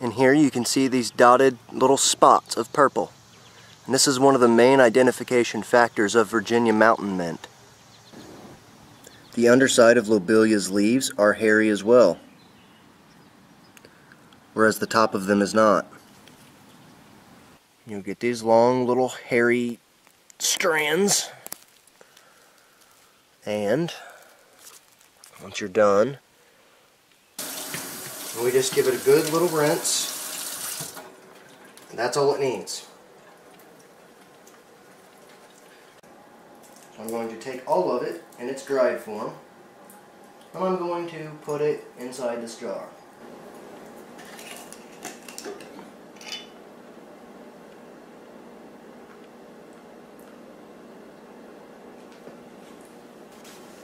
And here you can see these dotted little spots of purple. And this is one of the main identification factors of Virginia mountain mint. The underside of Lobelia's leaves are hairy as well, whereas the top of them is not. You'll get these long little hairy strands, and once you're done, we just give it a good little rinse, and that's all it needs. I'm going to take all of it in its dried form, and I'm going to put it inside this jar.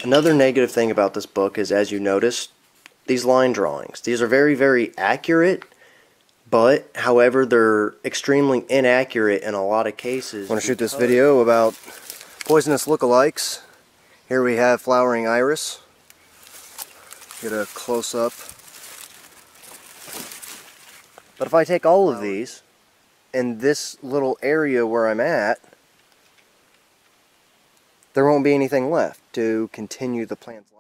Another negative thing about this book is, as you notice, these line drawings. These are very, very accurate, but however, they're extremely inaccurate in a lot of cases. I want to shoot this video about poisonous lookalikes. Here we have flowering iris. Get a close-up. But if I take all of these in this little area where I'm at, there won't be anything left to continue the plant's life.